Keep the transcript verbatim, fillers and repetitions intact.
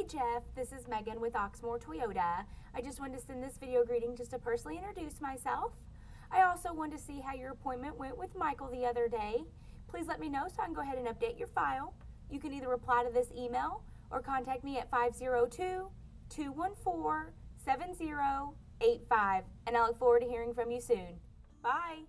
Hey Jeff, this is Megan with Oxmoor Toyota. I just wanted to send this video greeting just to personally introduce myself. I also wanted to see how your appointment went with Michael the other day. Please let me know so I can go ahead and update your file. You can either reply to this email or contact me at five oh two, two one four, seven oh eight five, and I look forward to hearing from you soon. Bye!